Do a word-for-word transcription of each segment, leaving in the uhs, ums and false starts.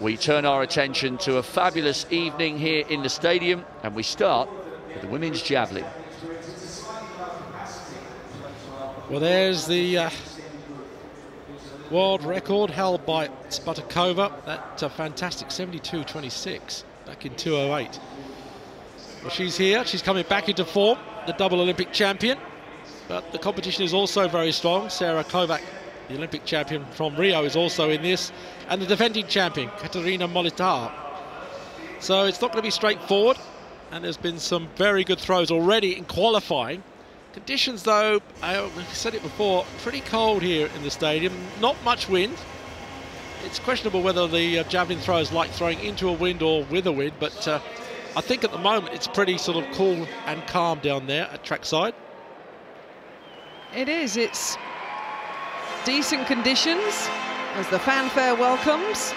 we turn our attention to a fabulous evening here in the stadium, and we start with the women's javelin. Well, there's the uh, world record held by Špotáková. That's a fantastic seventy-two twenty-six back in two oh eight. Well, she's here, she's coming back into form, the double Olympic champion, but the competition is also very strong. Sara Kolak, the Olympic champion from Rio, is also in this, and the defending champion, Katharina Molitor. So it's not going to be straightforward, and there's been some very good throws already in qualifying. Conditions, though, I said it before, pretty cold here in the stadium, not much wind. It's questionable whether the uh, javelin throwers like throwing into a wind or with a wind, but uh, I think at the moment it's pretty sort of cool and calm down there at trackside. It is, it's decent conditions as the fanfare welcomes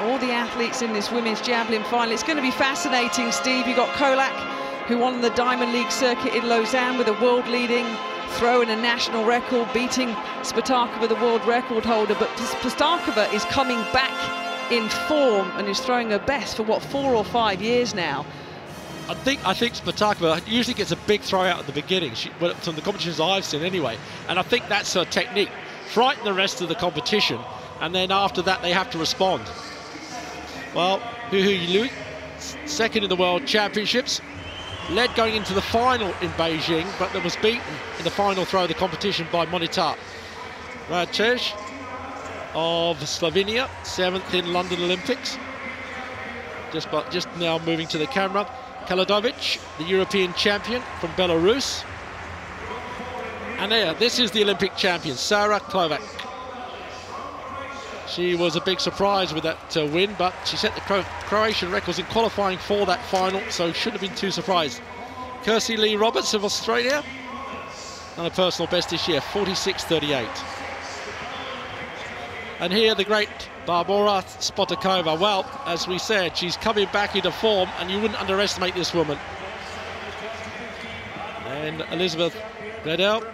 all the athletes in this women's javelin final. It's going to be fascinating, Steve. You've got Kolak, who won the Diamond League circuit in Lausanne with a world-leading throw and a national record, beating Špotáková, the world record holder. But Špotáková is coming back in form and is throwing her best for, what, four or five years now. I think I think Špotáková usually gets a big throw out at the beginning, she, well, from the competitions I've seen anyway, and I think that's her technique. Frighten the rest of the competition, and then after that they have to respond. Well, Huihui Lyu, second in the World Championships, led going into the final in Beijing, but that was beaten in the final throw of the competition by Monita Radcez of Slovenia, seventh in London Olympics. Just, but just now moving to the camera, Khaladovich, the European champion from Belarus. And there, this is the Olympic champion, Sara Kolak. She was a big surprise with that uh, win, but she set the Cro Croatian records in qualifying for that final, so shouldn't have been too surprised. Kirstie Lee Roberts of Australia, and a personal best this year, forty-six thirty-eight. And here the great Barbora Špotáková. Well, as we said, she's coming back into form, and you wouldn't underestimate this woman. And Elizabeth Bedell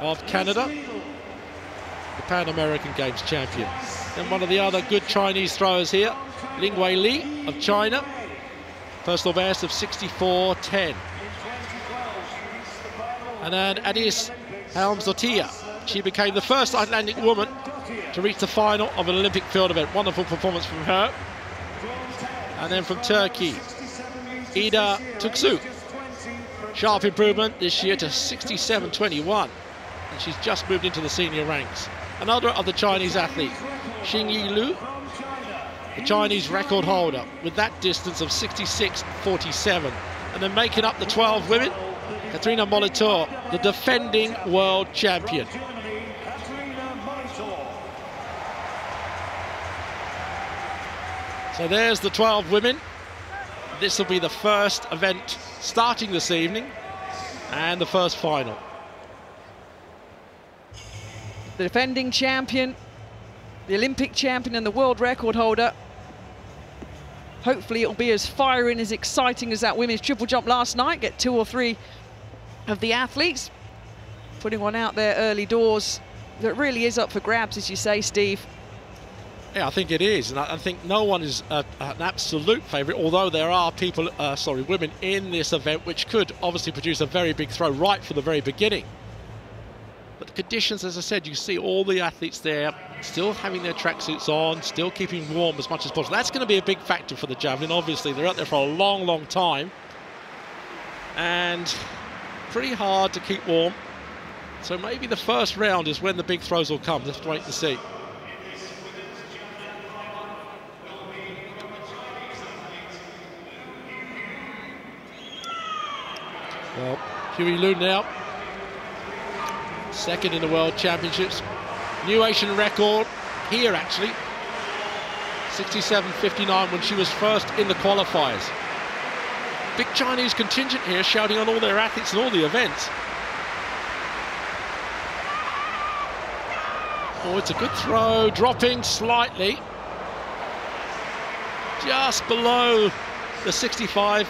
of Canada, the Pan American Games champion. And one of the other good Chinese throwers here, Lingwei Li of China, personal best of sixty-four ten. And then Ásdís Hjálmsdóttir, she became the first Icelandic woman to reach the final of an Olympic field event. Wonderful performance from her. And then from Turkey, Eda Tuğsuz, sharp improvement this year to sixty-seven twenty-one. And she's just moved into the senior ranks. Another of the Chinese athletes, Xing Yi Lu, the Chinese record holder, with that distance of sixty-six forty-seven. And then making up the twelve women, Katharina Molitor, the defending world champion. So there's the twelve women. This will be the first event starting this evening and the first final. The defending champion, the Olympic champion and the world record holder. Hopefully it'll be as firing, as exciting as that women's triple jump last night. Get two or three of the athletes putting one out there early doors. That really is up for grabs, as you say, Steve. Yeah, I think it is, and I think no one is a, an absolute favourite, although there are people, uh, sorry, women in this event which could obviously produce a very big throw right from the very beginning. But the conditions, as I said, you see all the athletes there still having their tracksuits on, still keeping warm as much as possible. That's going to be a big factor for the javelin, obviously. They're out there for a long, long time, and pretty hard to keep warm. So maybe the first round is when the big throws will come. Let's wait and see. Well, Huihui Lyu now, second in the World Championships. New Asian record here, actually. sixty-seven fifty-nine when she was first in the qualifiers. Big Chinese contingent here shouting on all their athletes and all the events. Oh, it's a good throw, dropping slightly. Just below the sixty-five,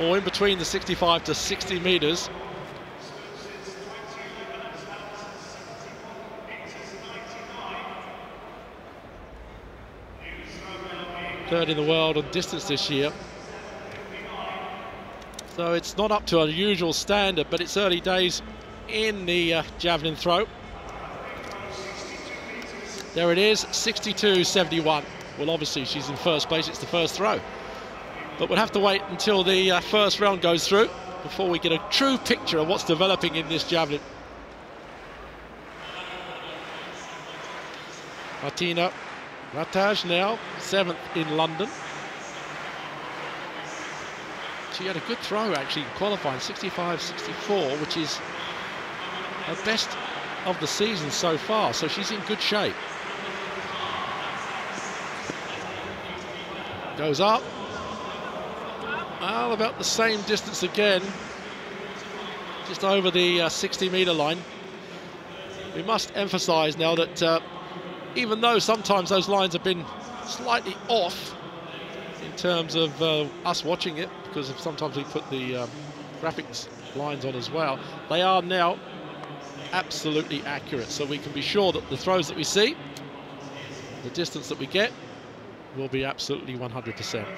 or in between the sixty-five to sixty metres. third in the world on distance this year. So it's not up to our usual standard, but it's early days in the uh, javelin throw. There it is, sixty-two seventy-one. Well, obviously she's in first place, it's the first throw. But we'll have to wait until the uh, first round goes through before we get a true picture of what's developing in this javelin. Martina Rataj now, seventh in London. She had a good throw actually in qualifying, sixty-five sixty-four, which is her best of the season so far, so she's in good shape. Goes up. Well, about the same distance again, just over the uh, sixty metre line. We must emphasise now that uh, even though sometimes those lines have been slightly off in terms of uh, us watching it, because sometimes we put the um, graphics lines on as well, they are now absolutely accurate, so we can be sure that the throws that we see, the distance that we get, will be absolutely one hundred percent.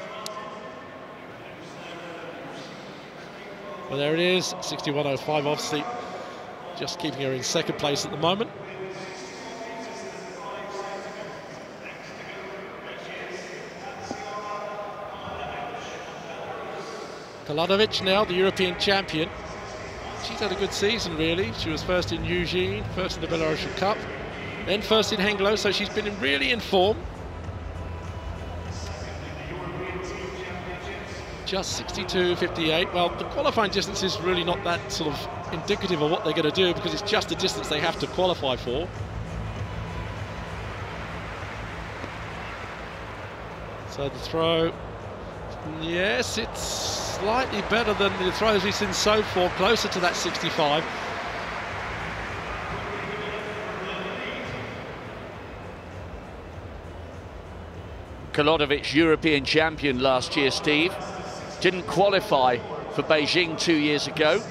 Well, there it is, sixty-one oh five, obviously just keeping her in second place at the moment. Khaladovich now, the European champion. She's had a good season, really. She was first in Eugene, first in the Belarusian Cup, then first in Hengelo, so she's been really in form. Just sixty-two fifty-eight. Well, the qualifying distance is really not that sort of indicative of what they're going to do, because it's just the distance they have to qualify for. So the throw, yes, it's slightly better than the throws we've seen so far, closer to that sixty-five. Khaladovich, European champion last year, Steve. Didn't qualify for Beijing two years ago.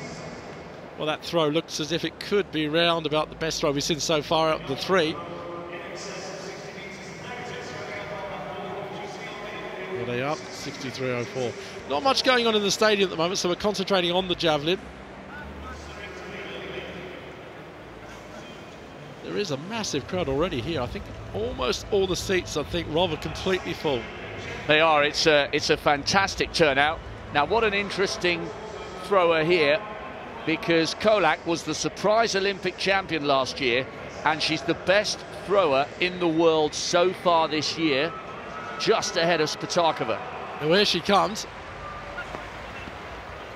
Well, that throw looks as if it could be round about the best throw we've seen so far out of the three. They up, sixty-three oh four. Not much going on in the stadium at the moment, so we're concentrating on the javelin. There is a massive crowd already here. I think almost all the seats, I think, Rob, are completely full. They are. It's a, it's a fantastic turnout. Now, what an interesting thrower here, because Kolak was the surprise Olympic champion last year, and she's the best thrower in the world so far this year, just ahead of Špotáková. Now here she comes.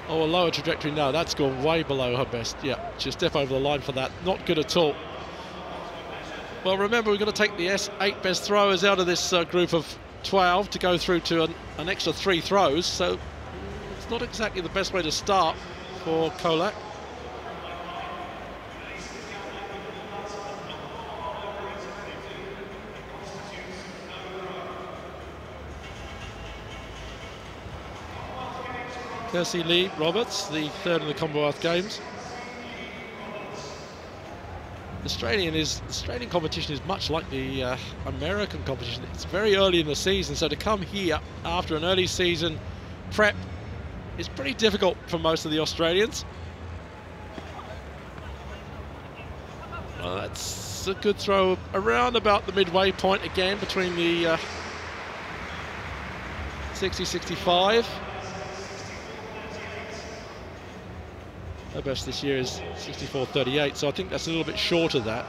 Oh, a lower trajectory now. That's gone way below her best. Yeah, she'll step over the line for that. Not good at all. Well, remember, we're going to take the eight best throwers out of this uh, group of twelve to go through to an, an extra three throws, so it's not exactly the best way to start for Kolak. Kirstie Lee Roberts, the third in the Commonwealth Games. Australian is Australian competition is much like the uh, American competition. It's very early in the season, so to come here after an early season prep is pretty difficult for most of the Australians. Well, that's a good throw around about the midway point again between the uh, sixty sixty-five. Her best this year is sixty-four thirty-eight, so I think that's a little bit short of that.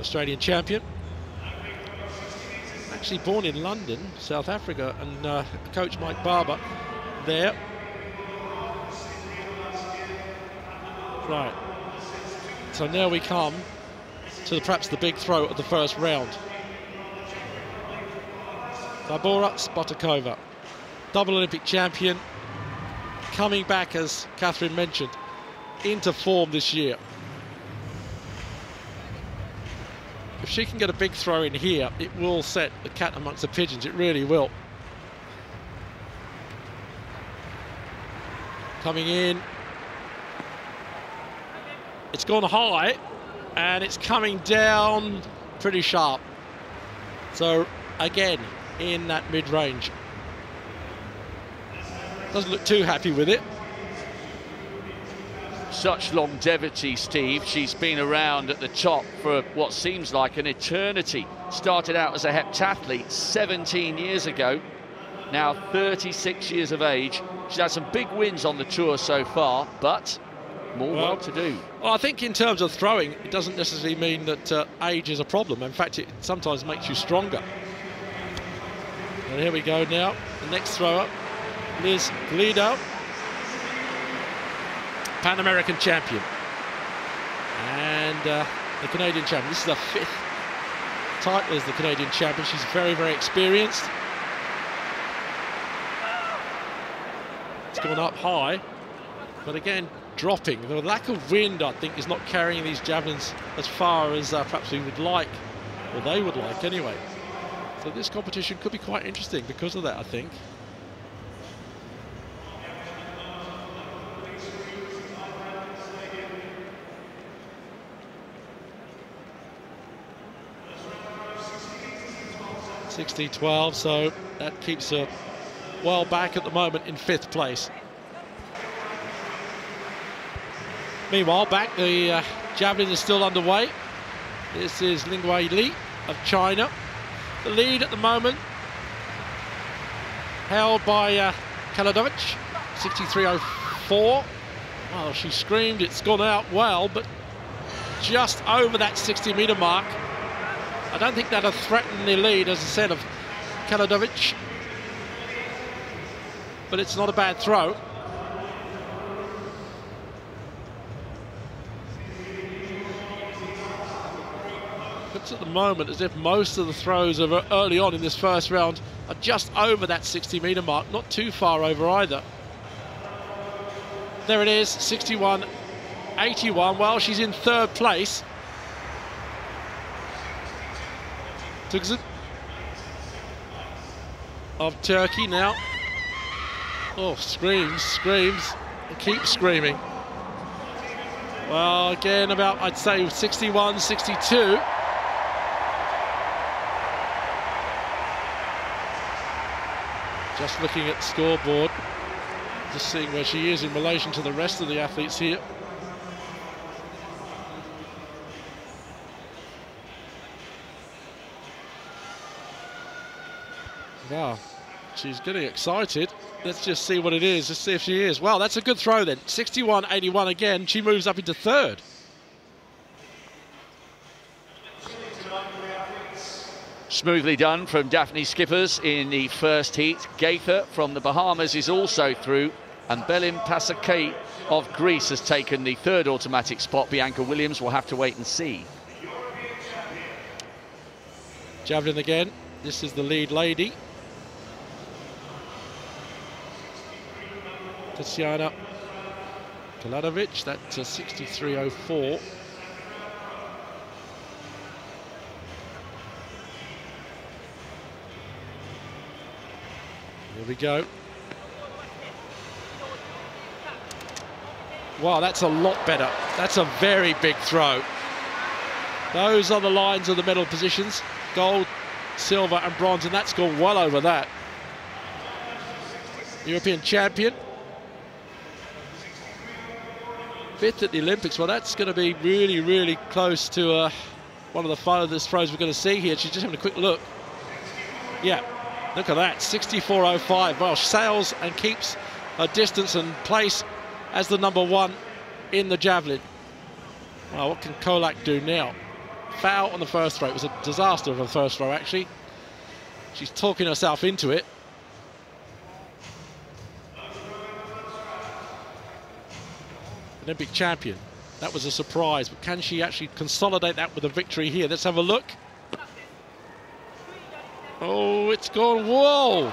Australian champion. Actually born in London, South Africa, and uh, coach Mike Barber there. Right. So now we come to the, perhaps the big throw of the first round. Barbora Špotáková, double Olympic champion, coming back, as Catherine mentioned, into form this year. If she can get a big throw in here, it will set the cat amongst the pigeons, it really will. Coming in, it's gone high, and it's coming down pretty sharp. So again, in that mid-range. Doesn't look too happy with it. Such longevity, Steve. She's been around at the top for what seems like an eternity. Started out as a heptathlete seventeen years ago, now thirty-six years of age. She's had some big wins on the tour so far, but more well, work to do. Well, I think in terms of throwing, it doesn't necessarily mean that uh, age is a problem. In fact, it sometimes makes you stronger. And here we go now, the next thrower, Liz Glido, Pan American champion, and uh, the Canadian champion. This is the fifth title as the Canadian champion. She's very, very experienced. It's gone up high, but again, dropping. The lack of wind, I think, is not carrying these javelins as far as uh, perhaps we would like, or they would like anyway. So this competition could be quite interesting because of that, I think. sixty twelve, so that keeps her well back at the moment in fifth place. Meanwhile, back the uh, javelin is still underway. This is Lingwei Li of China. The lead at the moment held by uh, Khaladovich, sixty-three oh four. Well, she screamed, it's gone out well, but just over that sixty meter mark. I don't think that'll threaten the lead, as I said, of Khaladovich. But it's not a bad throw. Looks at the moment as if most of the throws of early on in this first round are just over that sixty meter mark, not too far over either. There it is, sixty-one eighty-one. Well, she's in third place. Tuğsuz of Turkey now. Oh, screams, screams, keeps screaming. Well, again, about, I'd say, sixty-one, sixty-two. Just looking at the scoreboard, just seeing where she is in relation to the rest of the athletes here. Wow, she's getting excited. Let's just see what it is, let's see if she is. Wow, that's a good throw then. sixty-one eighty-one again, she moves up into third. Smoothly done from Daphne Skippers in the first heat. Gaither from the Bahamas is also through, and Belin Pasakate of Greece has taken the third automatic spot. Bianca Williams will have to wait and see. Javelin again, this is the lead lady, Tatiana Kaladovic, that's a sixty-three oh four. Here we go. Wow, that's a lot better. That's a very big throw. Those are the lines of the medal positions, gold, silver and bronze, and that's gone well over that. European champion. Fifth at the Olympics. Well, that's going to be really, really close to uh, one of the farthest throws we're going to see here. She's just having a quick look. Yeah, look at that, sixty-four oh five. Well, she sails and keeps a distance and place as the number one in the javelin. Well, what can Kolak do now? Foul on the first throw. It was a disaster of a first throw, actually. She's talking herself into it. Olympic champion. That was a surprise, but can she actually consolidate that with a victory here? Let's have a look. Oh, it's gone. Whoa!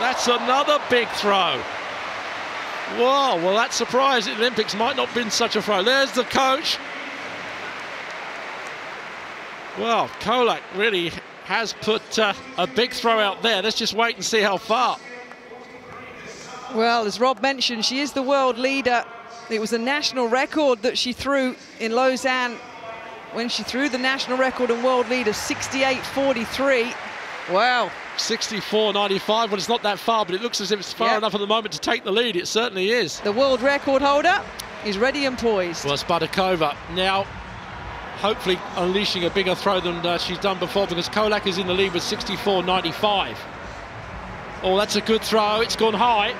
That's another big throw. Whoa, well, that surprise at the Olympics might not have been such a throw. There's the coach. Well, Kolak really has put uh, a big throw out there. Let's just wait and see how far. Well, as Rob mentioned, she is the world leader. It was a national record that she threw in Lausanne when she threw the national record and world lead of sixty-eight forty-three. Wow. sixty-four ninety-five. Well, it's not that far, but it looks as if it's far yep. enough at the moment to take the lead. It certainly is. The world record holder is ready and poised. Well, Špotáková now hopefully unleashing a bigger throw than uh, she's done before, because Kolak is in the lead with sixty-four ninety-five. Oh, that's a good throw. It's gone high.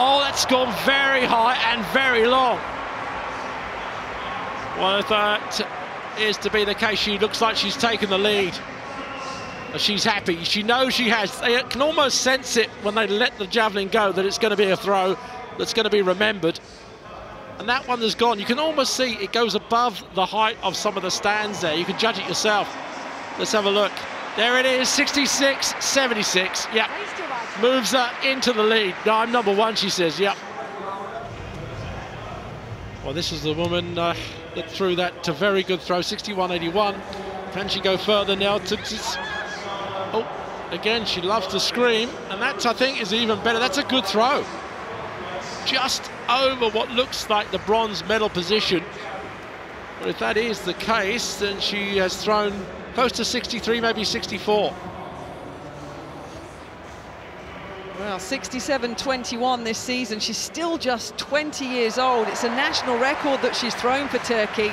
Oh, that's gone very high and very long. Well, if that is to be the case, she looks like she's taken the lead. She's happy. She knows she has. They can almost sense it when they let the javelin go that it's going to be a throw that's going to be remembered. And that one that's gone, you can almost see it goes above the height of some of the stands there. You can judge it yourself. Let's have a look. There it is, sixty-six seventy-six. Yep. Moves her into the lead. No, I'm number one, she says. Yep. Well, this is the woman uh, that threw that to very good throw, sixty-one eighty-one. Can she go further now? Oh, again, she loves to scream. And that, I think, is even better. That's a good throw. Just over what looks like the bronze medal position. But if that is the case, then she has thrown close to sixty-three, maybe sixty-four. Well, sixty-seven twenty-one this season. She's still just twenty years old. It's a national record that she's thrown for Turkey.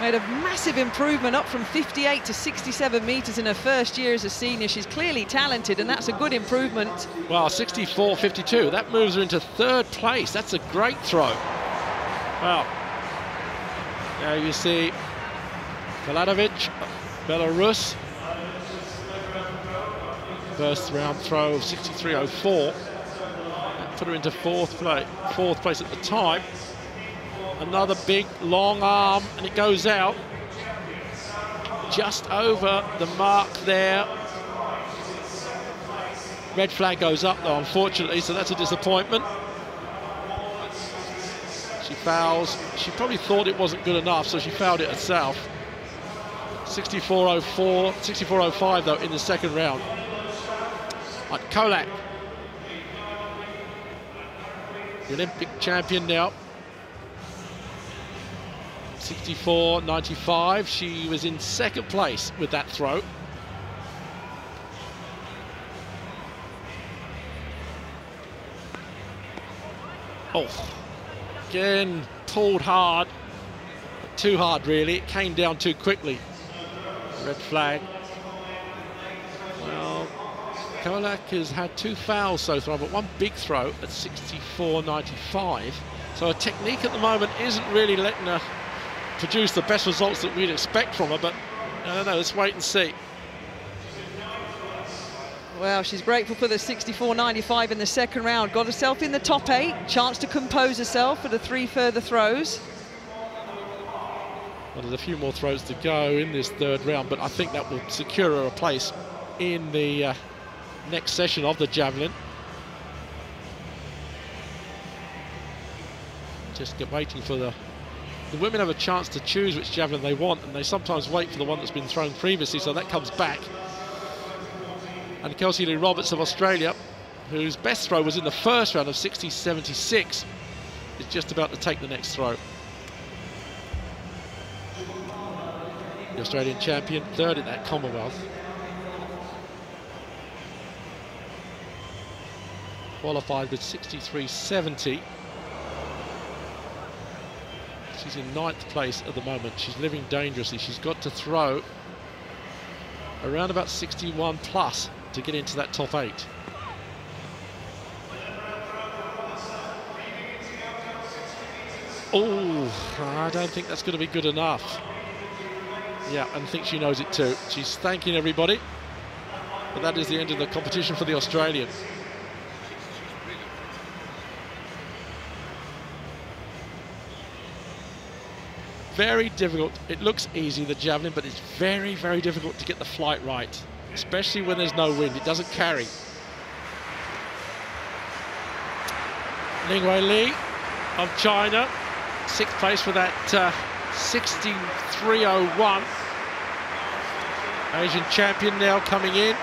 Made a massive improvement, up from fifty-eight to sixty-seven metres in her first year as a senior. She's clearly talented, and that's a good improvement. Well, sixty-four fifty-two, that moves her into third place. That's a great throw. Well, now you see Khaladovich, Belarus. First round throw of sixty-three oh four. That put her into fourth place, fourth place at the time. Another big long arm, and it goes out just over the mark there. Red flag goes up though, unfortunately, so that's a disappointment. She fouls. She probably thought it wasn't good enough, so she fouled it herself. sixty-four oh four, sixty-four oh five though in the second round. Right, Kolak, the Olympic champion now. sixty-four ninety-five, she was in second place with that throw. Oh, again, pulled hard. Too hard, really. It came down too quickly. Red flag. Well, Kolak has had two fouls so far, but one big throw at sixty-four ninety-five. So her technique at the moment isn't really letting her produce the best results that we'd expect from her, but I don't know, let's wait and see. Well, she's grateful for the sixty-four ninety-five in the second round. Got herself in the top eight, chance to compose herself for the three further throws. Well, there's a few more throws to go in this third round, but I think that will secure her a place in the uh, next session of the javelin. Just get waiting for the The women have a chance to choose which javelin they want, and they sometimes wait for the one that's been thrown previously, so that comes back. And Kirstie Lee Roberts of Australia, whose best throw was in the first round of sixty seventy-six, is just about to take the next throw. The Australian champion, third at that Commonwealth. Qualified with sixty-three seventy. She's in ninth place at the moment. She's living dangerously. She's got to throw around about sixty-one plus to get into that top eight. Oh, I don't think that's going to be good enough. Yeah, and I think she knows it too. She's thanking everybody. But that is the end of the competition for the Australian. Very difficult. It looks easy, the javelin, but it's very, very difficult to get the flight right, especially when there's no wind. It doesn't carry. Lingwei Li of China, sixth place for that uh, sixty-three oh one. Asian champion now coming in.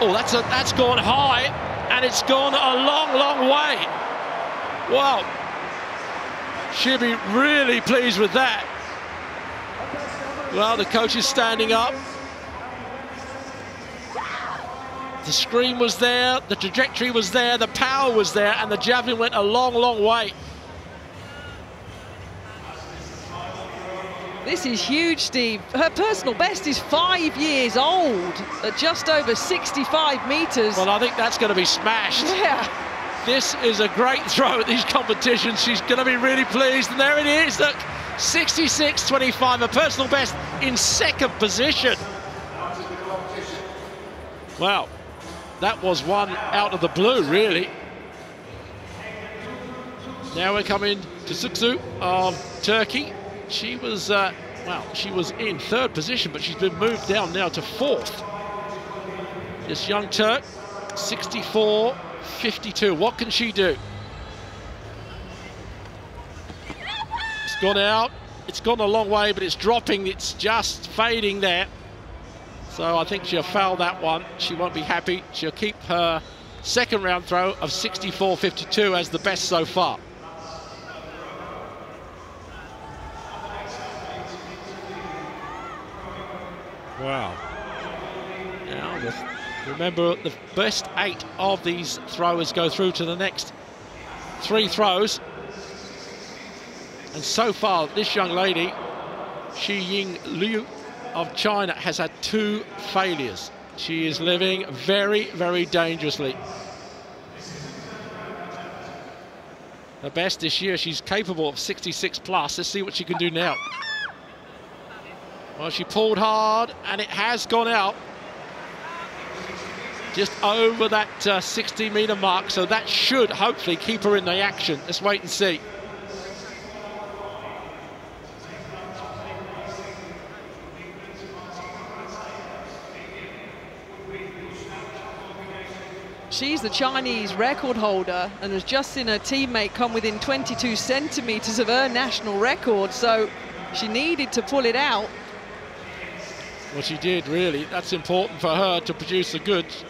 Oh, that's a, that's gone high, and it's gone a long, long way. Wow. She'll be really pleased with that. Well, the coach is standing up. The screen was there, the trajectory was there, the power was there, and the javelin went a long, long way. This is huge, Steve. Her personal best is five years old at just over sixty-five metres. Well, I think that's going to be smashed. Yeah. This is a great throw at these competitions. She's going to be really pleased. And there it is, look, sixty-six twenty-five, her personal best in second position. Wow, that was one out of the blue, really. Now we're coming to Tuğsuz of Turkey. She was, uh, well, she was in third position, but she's been moved down now to fourth. This young Turk, sixty-four fifty-two. What can she do? It's gone out. It's gone a long way, but it's dropping. It's just fading there. So I think she'll foul that one. She won't be happy. She'll keep her second round throw of sixty-four fifty-two as the best so far. Wow. Now, the, remember, the best eight of these throwers go through to the next three throws. And so far, this young lady, Xing Yi Lu of China, has had two failures. She is living very, very dangerously. The best this year, she's capable of sixty-six plus. Let's see what she can do now. Well, she pulled hard, and it has gone out. Just over that sixty metre uh, mark, so that should hopefully keep her in the action. Let's wait and see. She's the Chinese record holder and has just seen her teammate come within twenty-two centimetres of her national record, so she needed to pull it out. Well, she did, really. That's important for her to produce the goods.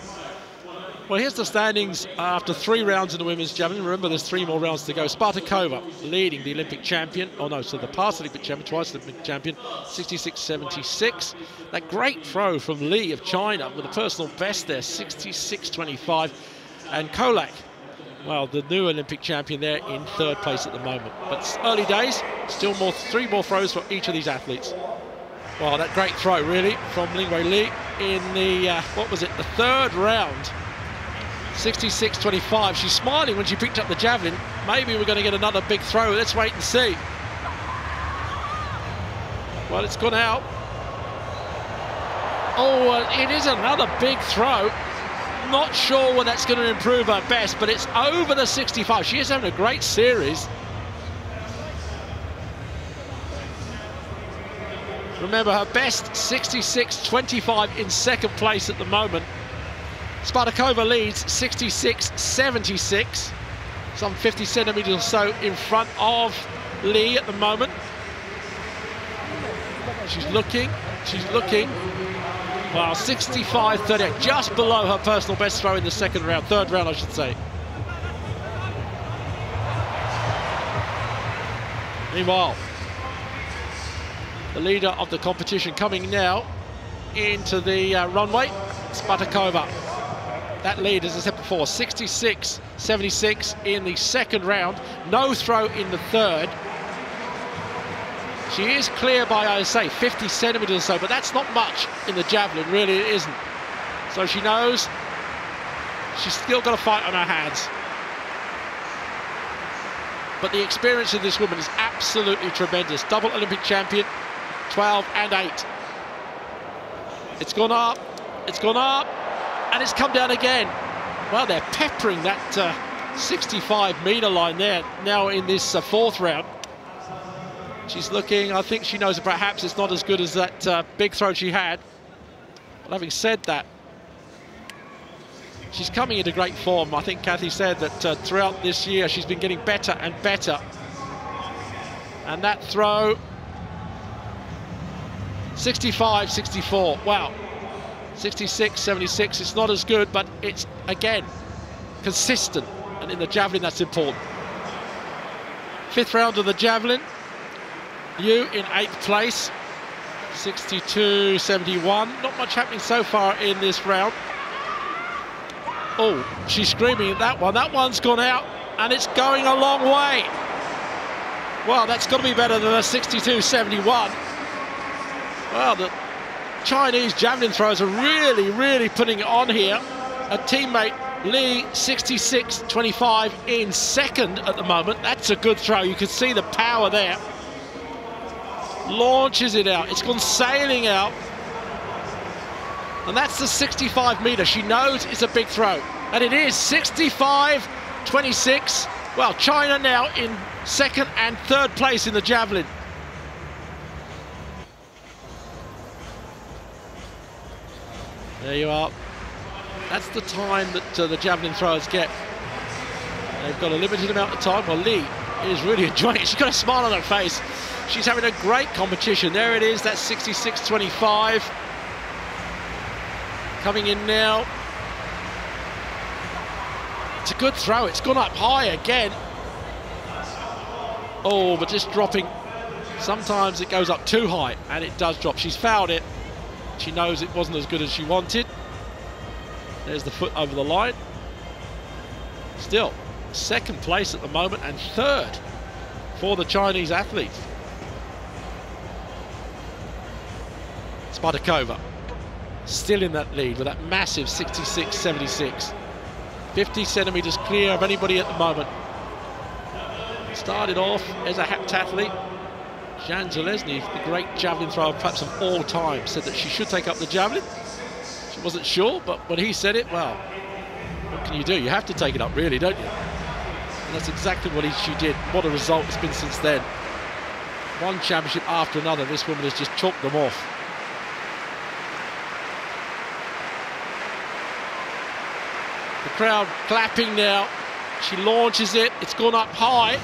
Well, here's the standings after three rounds in the women's javelin. Remember, there's three more rounds to go. Spartakova leading the Olympic champion. Oh, no, so the past Olympic champion, twice Olympic champion, sixty-six seventy-six. That great throw from Li of China with a personal best there, sixty-six twenty-five. And Kolak, well, the new Olympic champion there in third place at the moment. But it's early days, still more, three more throws for each of these athletes. Wow, that great throw, really, from Lingwei Li in the, uh, what was it, the third round. sixty-six twenty-five. She's smiling when she picked up the javelin. Maybe we're going to get another big throw. Let's wait and see. Well, it's gone out. Oh, uh, it is another big throw. Not sure when that's going to improve her best, but it's over the sixty-five. She is having a great series. Remember, her best sixty-six twenty-five in second place at the moment. Spartakova leads sixty-six seventy-six, some fifty centimetres or so in front of Li at the moment. She's looking, she's looking. Wow, sixty-five thirty-eight, just below her personal best throw in the second round, third round I should say. Meanwhile, the leader of the competition coming now into the uh, runway, Spartakova. That lead, as I said before, sixty-six seventy-six in the second round, no throw in the third. She is clear by, I say, fifty centimetres or so, but that's not much in the javelin, really it isn't. So she knows she's still got a fight on her hands. But the experience of this woman is absolutely tremendous. Double Olympic champion, twelve and eight. It's gone up, it's gone up, and it's come down again. Well, they're peppering that sixty-five metre uh, line there now in this uh, fourth round. She's looking, I think she knows that perhaps it's not as good as that uh, big throw she had. But having said that, she's coming into great form. I think Kathy said that uh, throughout this year she's been getting better and better. And that throw, sixty-five sixty-four, wow. sixty-six seventy-six, it's not as good, but it's, again, consistent. And in the javelin, that's important. Fifth round of the javelin. Liu in eighth place, sixty-two seventy-one. Not much happening so far in this round. Oh, she's screaming at that one. That one's gone out, and it's going a long way. Well, that's got to be better than a sixty-two seventy-one. Well, the Chinese javelin throwers are really, really putting it on here. A teammate, Li, sixty-six twenty-five in second at the moment. That's a good throw. You can see the power there. Launches it out. It's gone sailing out. And that's the sixty-five metre. She knows it's a big throw. And it is sixty-five twenty-six. Well, China now in second and third place in the javelin. There you are. That's the time that uh, the javelin throwers get. They've got a limited amount of time. Well, Li is really enjoying it. She's got a smile on her face. She's having a great competition. There it is. That's sixty-six twenty-five. Coming in now. It's a good throw. It's gone up high again. Oh, but just dropping. Sometimes it goes up too high, and it does drop. She's fouled it. She knows it wasn't as good as she wanted. There's the foot over the line. Still, second place at the moment, and third for the Chinese athlete. Špotáková still in that lead with that massive sixty-six seventy-six. fifty centimetres clear of anybody at the moment. Started off as a heptathlete. Jan Železný, the great javelin thrower perhaps of all time, said that she should take up the javelin. She wasn't sure, but when he said it, well, what can you do? You have to take it up, really, don't you? And that's exactly what he, she did. What a result it's been since then. One championship after another, this woman has just chalked them off. The crowd clapping now. She launches it. It's gone up high,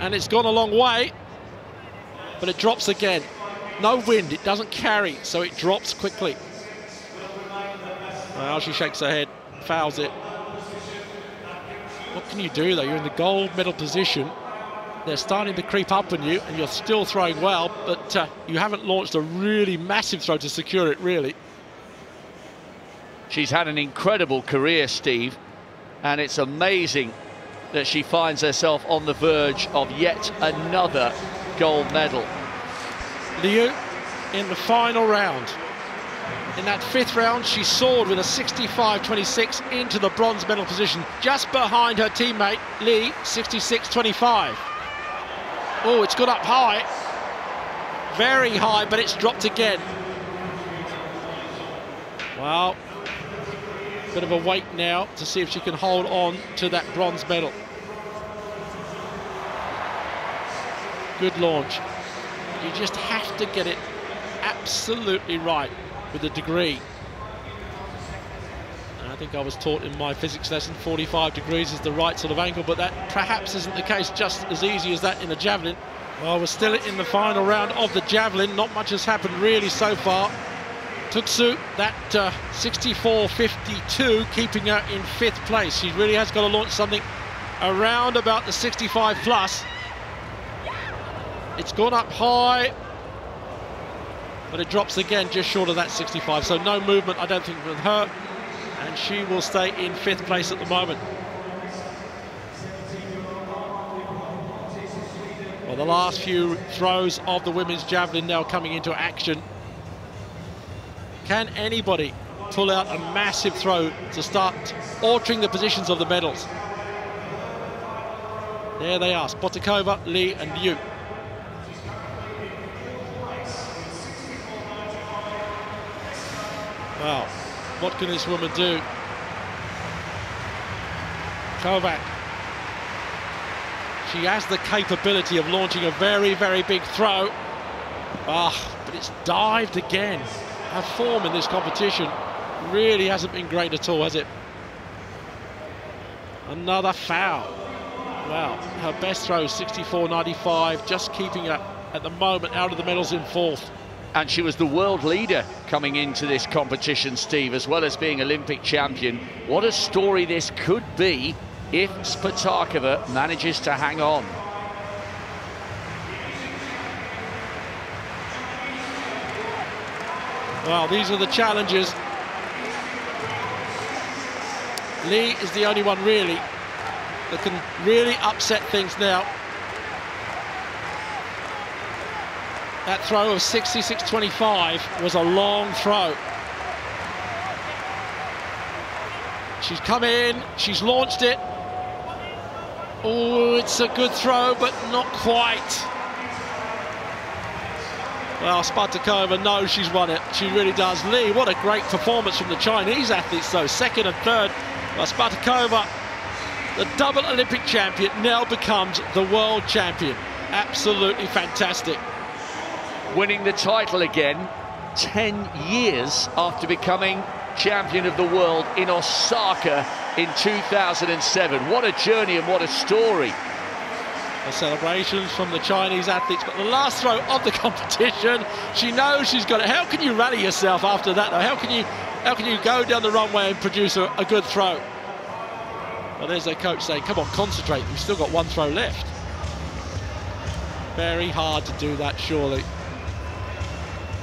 and it's gone a long way. But it drops again. No wind, it doesn't carry, so it drops quickly. Well, she shakes her head, fouls it. What can you do, though? You're in the gold medal position. They're starting to creep up on you, and you're still throwing well, but uh, you haven't launched a really massive throw to secure it, really. She's had an incredible career, Steve, and it's amazing that she finds herself on the verge of yet another gold medal. Liu in the final round. In that fifth round, she soared with a sixty-five twenty-six into the bronze medal position, just behind her teammate Li, sixty-six twenty-five. Oh, it's got up high, very high, but it's dropped again. Well, bit of a wait now to see if she can hold on to that bronze medal. Good launch. You just have to get it absolutely right with a degree. And I think I was taught in my physics lesson forty-five degrees is the right sort of angle, but that perhaps isn't the case just as easy as that in the javelin. Well, we're still in the final round of the javelin. Not much has happened really so far. Tuğsuz, that uh, sixty-four fifty-two, keeping her in fifth place. She really has got to launch something around about the sixty-five plus. It's gone up high, but it drops again just short of that sixty-five. So no movement, I don't think, with her. And she will stay in fifth place at the moment. Well, the last few throws of the women's javelin now coming into action. Can anybody pull out a massive throw to start altering the positions of the medals? There they are, Špotáková, Li and Liu. Wow, what can this woman do? Kovac. She has the capability of launching a very, very big throw. Ah, but it's dived again. Her form in this competition really hasn't been great at all, has it? Another foul. Wow, her best throw is sixty-four ninety-five, just keeping her at the moment out of the medals in fourth. And she was the world leader coming into this competition, Steve, as well as being Olympic champion. What a story this could be if Špotáková manages to hang on. Well, these are the challenges. Lee is the only one really that can really upset things now. That throw of sixty-six twenty-five was a long throw. She's come in, she's launched it. Oh, it's a good throw, but not quite. Well, Špotáková knows she's won it. She really does. Li, what a great performance from the Chinese athletes, though. Second and third. Well, Špotáková, the double Olympic champion, now becomes the world champion. Absolutely fantastic. Winning the title again, ten years after becoming champion of the world in Osaka in two thousand seven. What a journey and what a story. The celebrations from the Chinese athletes, but the last throw of the competition, she knows she's got it. How can you rally yourself after that? How can you, how can you go down the runway and produce a, a good throw? Well, there's their coach saying, come on, concentrate. You've still got one throw left. Very hard to do that, surely.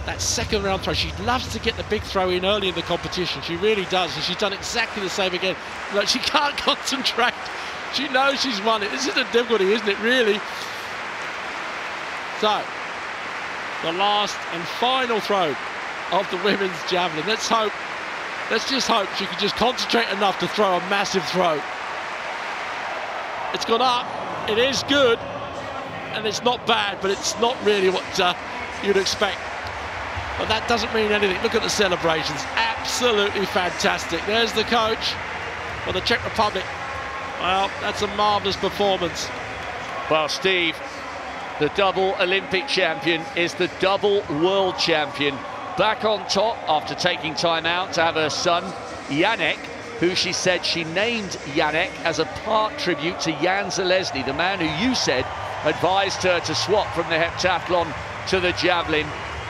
That second round throw, she loves to get the big throw in early in the competition. She really does, and she's done exactly the same again. Look, she can't concentrate. She knows she's won it. This is the difficulty, isn't it, really? So, the last and final throw of the women's javelin. Let's hope, let's just hope she can just concentrate enough to throw a massive throw. It's gone up, it is good, and it's not bad, but it's not really what uh, you'd expect. But that doesn't mean anything. Look at the celebrations. Absolutely fantastic. There's the coach for the Czech Republic. Well, that's a marvellous performance. Well, Steve, the double Olympic champion is the double world champion. Back on top after taking time out to have her son, Janek, who she said she named Janek as a part tribute to Jan Železný, the man who you said advised her to swap from the heptathlon to the javelin.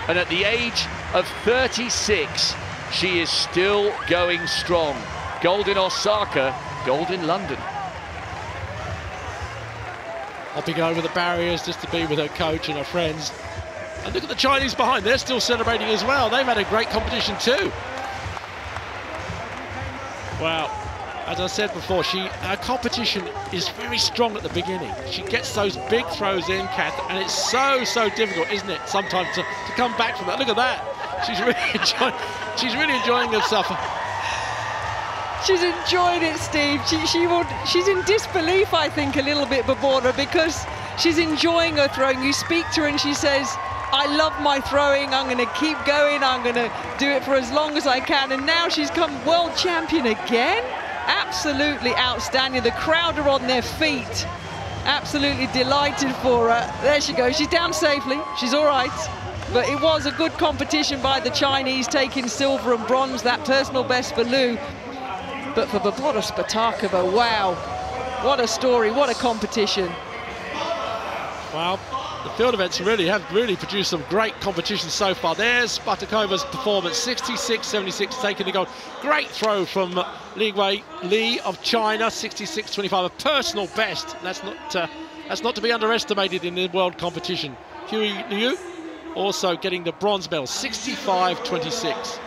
And at the age of thirty-six, she is still going strong. Gold in Osaka, gold in London. Hopping over the barriers just to be with her coach and her friends. And look at the Chinese behind, they're still celebrating as well. They've had a great competition too. Wow, as I said before, she, her competition is very strong at the beginning. She gets those big throws in, Kath, and it's so, so difficult, isn't it, sometimes to, to come back from that. Look at that. She's really enjoying, she's really enjoying herself. She's enjoyed it, Steve. She, she will, she's in disbelief, I think, a little bit, Barbora, because she's enjoying her throwing. You speak to her and she says, I love my throwing, I'm going to keep going, I'm going to do it for as long as I can. And now she's come world champion again. Absolutely outstanding. The crowd are on their feet. Absolutely delighted for her. There she goes. She's down safely. She's all right. But it was a good competition by the Chinese, taking silver and bronze, that personal best for Liu. But for Barbora Špotáková, wow, what a story, what a competition. Well, the field events really have really produced some great competition so far. There's Špotáková's performance, sixty-six seventy-six, taking the gold. Great throw from Lingwei Li of China, sixty-six twenty-five, a personal best. That's not, uh, that's not to be underestimated in the world competition. Huihui Lyu also getting the bronze medal, sixty-five twenty-six.